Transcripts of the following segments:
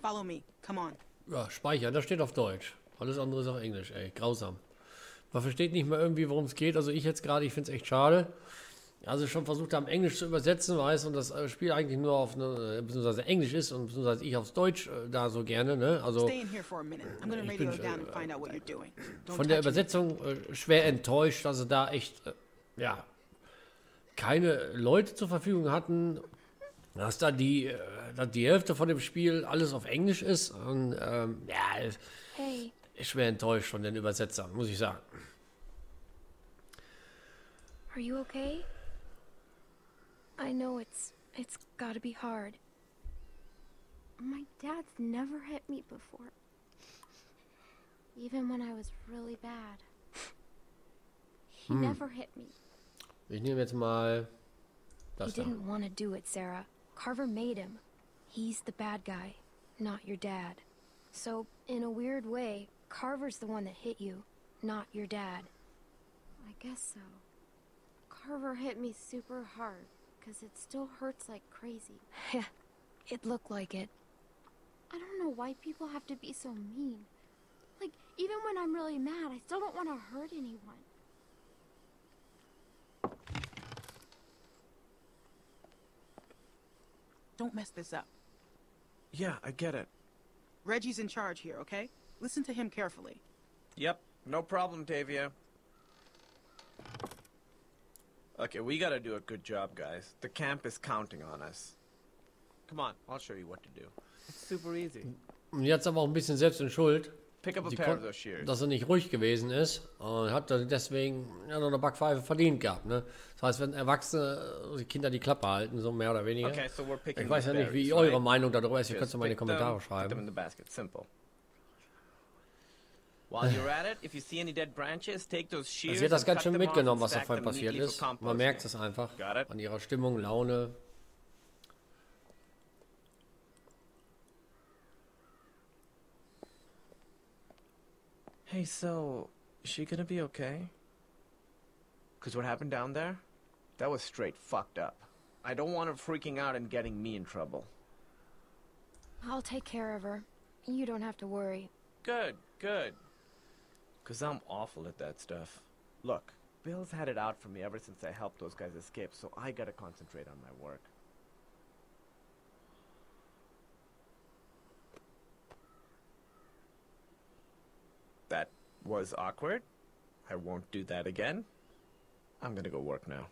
Follow me. Come on. Ja, speichern, das steht auf Deutsch. Alles andere ist auf Englisch, ey. Grausam. Man versteht nicht mehr irgendwie, worum es geht. Also ich jetzt gerade, ich finde es echt schade. Also schon versucht haben, Englisch zu übersetzen, weiß, und das Spiel eigentlich nur auf, ne, beziehungsweise Englisch ist und beziehungsweise ich aufs Deutsch da so gerne, ne? Also ich bin von der Übersetzung schwer enttäuscht, dass sie da echt, ja, keine Leute zur Verfügung hatten, dass da die Hälfte von dem Spiel alles auf Englisch ist und, ja, schwer enttäuscht von den Übersetzern, muss ich sagen. Are you okay? I know it's got to be hard. My dad's never hit me before. Even when I was really bad. He never hit me. Ich nehme jetzt mal das da. He didn't want to do it, Sarah. Carver made him. He's the bad guy, not your dad. So, in a weird way, Carver's the one that hit you, not your dad. I guess so. Carver hit me super hard, because it still hurts like crazy. Yeah, it looked like it. I don't know why people have to be so mean. Like, even when I'm really mad, I still don't want to hurt anyone. Don't mess this up. Yeah, I get it. Reggie's in charge here, okay? Listen to him carefully. Yep, no problem, Tavia. Okay, we gotta do a good job, guys. The camp is counting on us. Come on, I'll show you what to do. It's super easy. Jetzt aber auch ein bisschen selbst in Schuld, dass er nicht ruhig gewesen ist und hat deswegen noch eine Backpfeife verdient gehabt. Ne? Das heißt, wenn Erwachsene die Kinder die Klappe halten, so mehr oder weniger. Okay, so ich weiß ja nicht, wie eure Meinung darüber ist. Ihr könnt es mal in die Kommentare schreiben. Sie hat das ganz schön mitgenommen, was da vorhin passiert ist. Man merkt es einfach an ihrer Stimmung, Laune. Hey, so, is she gonna be okay? Cause what happened down there? That was straight fucked up. I don't want her freaking out and getting me in trouble. I'll take care of her. You don't have to worry. Good, good. Cause I'm awful at that stuff. Look, Bill's had it out for me ever since I helped those guys escape, so I gotta concentrate on my work. That was awkward. I won't do that again. I'm gonna go work now.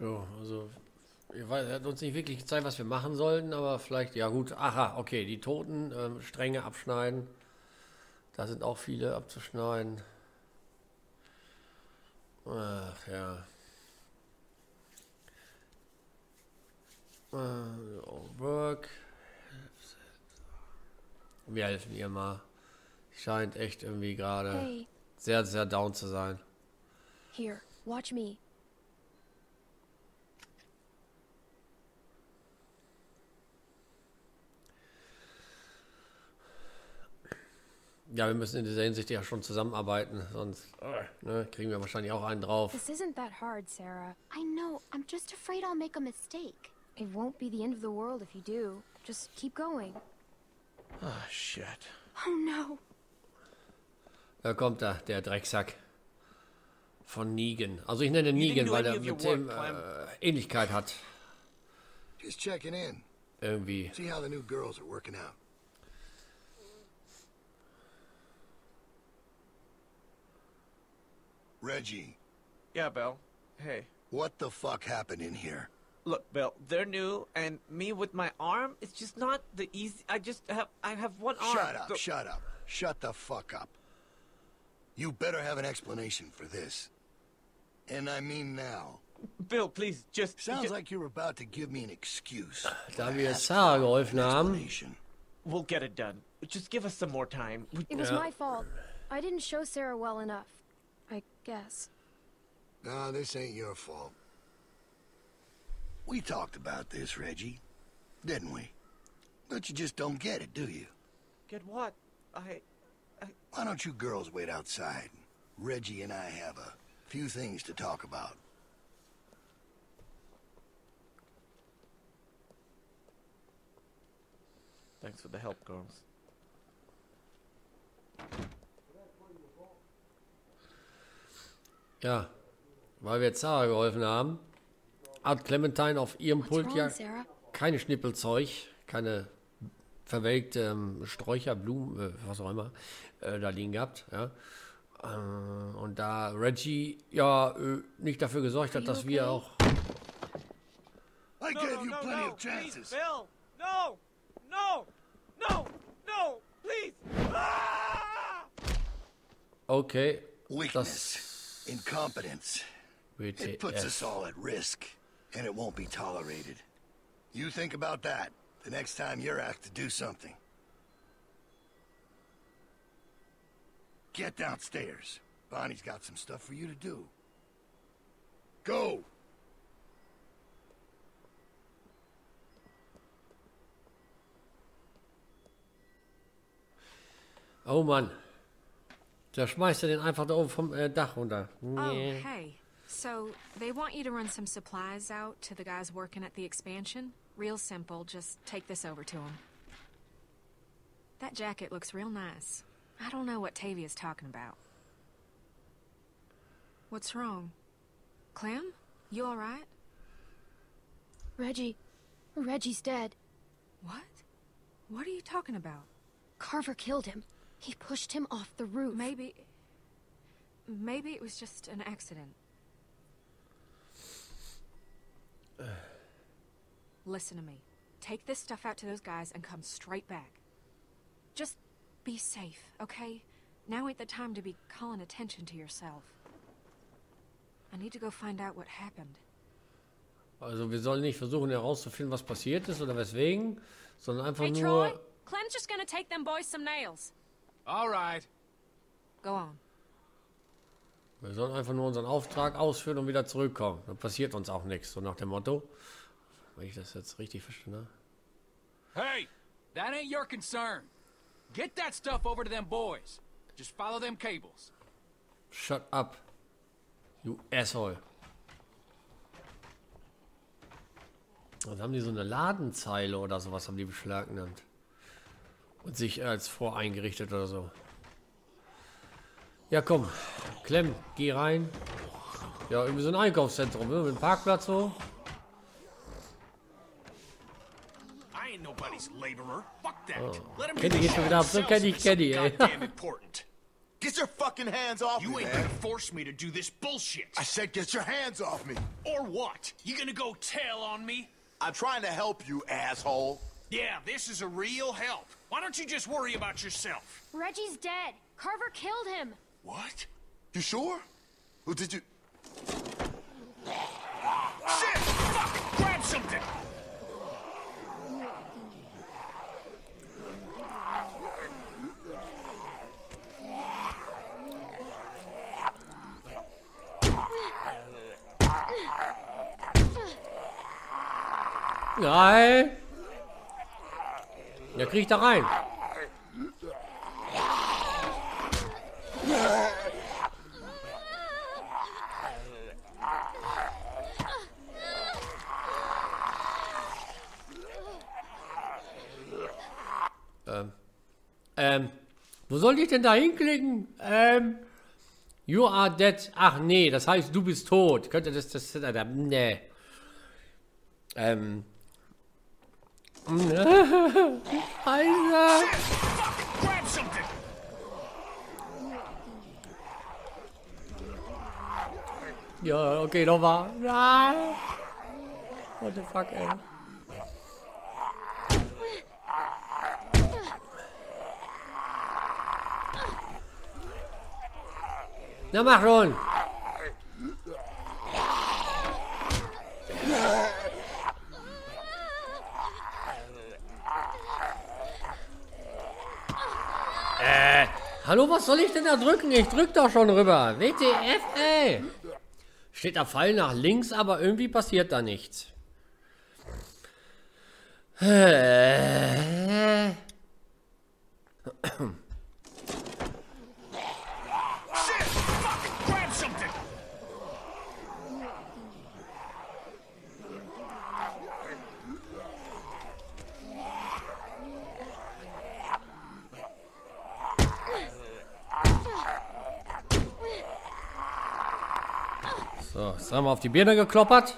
So, also, er hat uns nicht wirklich gezeigt, was wir machen sollten, aber vielleicht, ja gut, aha, okay, die Toten, Stränge abschneiden. Da sind auch viele abzuschneiden. Ach ja. Work. Wir helfen ihr mal. Scheint echt irgendwie gerade sehr, sehr down zu sein. Here, watch me. Ja, wir müssen in dieser Hinsicht ja schon zusammenarbeiten, sonst ne, kriegen wir wahrscheinlich auch einen drauf. This isn't that hard, Sarah. I know. I'm just afraid I'll make a mistake. It won't be the end of the world if you do. Just keep going. Oh, shit. Oh, no. Da kommt er, der Drecksack von Negan. Also ich nenne Negan, weil er mit dem Ähnlichkeit hat. Just checking in. Irgendwie. See how the new girls are working out. Reggie. Yeah, Bill. Hey. What the fuck happened in here? Look, Bill, they're new, and me with my arm, it's just not the easy... I have one arm. Shut up, shut up. Shut the fuck up. You better have an explanation for this. And I mean now. Bill, please, just... Sounds like you're about to give me an excuse. Da wir Sarah geholfen haben. We'll get it done. Just give us some more time. It was my fault. I didn't show Sarah well enough. I guess. No, this ain't your fault. We talked about this, Reggie, didn't we? But you just don't get it, do you? Get what? Why don't you girls wait outside? Reggie and I have a few things to talk about. Thanks for the help, girls. Ja, weil wir jetzt Sarah geholfen haben, hat Clementine auf ihrem Pult ja keine Schnippelzeug, keine verwelkte Sträucher, Blumen, was auch immer, da liegen gehabt. Ja. Und da Reggie ja nicht dafür gesorgt hat, dass wir auch... I gave you plenty of chances. Bill, no! No! No! No! Please! Ah! Okay. Weakness. Incompetence. It puts us all at risk. And it won't be tolerated. You think about that the next time you're asked to do something. Get downstairs. Bonnie's got some stuff for you to do. Go! Oh Mann, da schmeißt den einfach da oben vom Dach runter. Oh hey, so they want you to run some supplies out to the guys working at the expansion. Real simple, just take this over to them. That jacket looks real nice. I don't know what Tavia's talking about. What's wrong? Clem, you all right? Reggie's dead. What? What are you talking about? Carver killed him. He pushed him off the roof. Maybe it was just an accident. Listen to me. Take this stuff out to those guys and come straight back. Just be safe, okay? Now ain't the time to be calling attention to yourself. I need to go find out what happened. Also, wir sollen nicht versuchen herauszufinden, was passiert ist oder weswegen, sondern einfach nur... Clem's just gonna take them boys some nails. All right. Go on. Wir sollen einfach nur unseren Auftrag ausführen und wieder zurückkommen. Dann passiert uns auch nichts. So nach dem Motto. Wenn ich das jetzt richtig verstehe. Hey, that ain't your concern. Get that stuff over to them boys. Just follow them cables. Shut up, you asshole. Dann haben die so eine Ladenzeile oder sowas, haben die beschlagnahmt. Und sich als voreingerichtet oder so. Ja, komm. Clem, geh rein. Ja, irgendwie so ein Einkaufszentrum, ne? Mit einem Parkplatz so. Oh. Kenny geht schon wieder ab. So Kenny, ey. Get your fucking hands off me, man. You ain't gonna force me to do this bullshit. I said get your hands off me. Or what? You gonna go tail on me? I'm trying to help you, asshole. Yeah, this is a real help. Why don't you just worry about yourself? Reggie's dead. Carver killed him. What? You sure? Who did you... Shit! Fuck! Grab something! Nein! Der kriegt da rein. Wo soll ich denn da hinklicken? You are dead. Ach nee, das heißt du bist tot. Könnte das nee. Alter! Ja, okay, nochmal. Nein! What the fuck, ey? Na, mach schon! Hallo, was soll ich denn da drücken? Ich drück doch schon rüber. WTF, ey. Steht der Pfeil nach links, aber irgendwie passiert da nichts. So, jetzt haben wir auf die Birne gekloppert.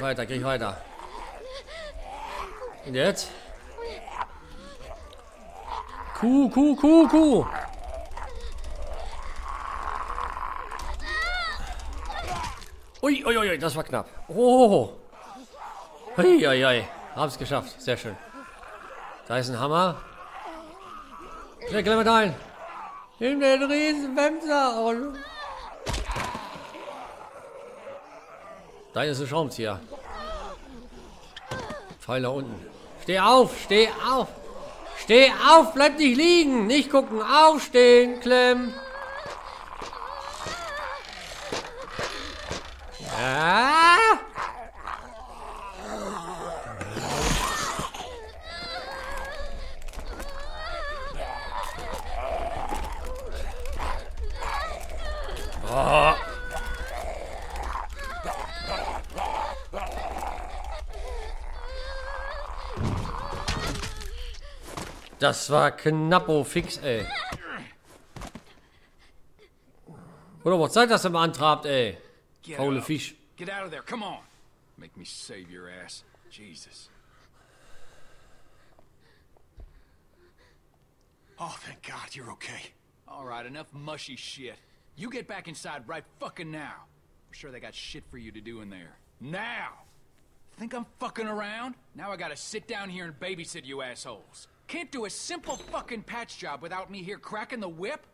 Weiter, krieg weiter. Und jetzt? Kuh, Kuh, Kuh, Kuh. Ui, ui, ui, das war knapp. Oh. Ui, ui, ui. Hab's geschafft. Sehr schön. Da ist ein Hammer. Kleckle mit ein. Nimm den riesen Wemser und... Da ist ein Schraubenzieher. Pfeil da unten. Steh auf, steh auf. Steh auf, bleib nicht liegen. Nicht gucken, aufstehen, Clem. Ja. Oh. Das war knappo fix, ey. Oder was Zeit, dass ihr mal antrabt, ey. Faule Fisch. Get out of there, come on. Make me save your ass. Jesus. Oh, thank God, you're okay. All right, enough mushy shit. You get back inside right fucking now. I'm sure they got shit for you to do in there. Now! Think I'm fucking around? Now I gotta sit down here and babysit you assholes. Can't do a simple fucking patch job without me here cracking the whip?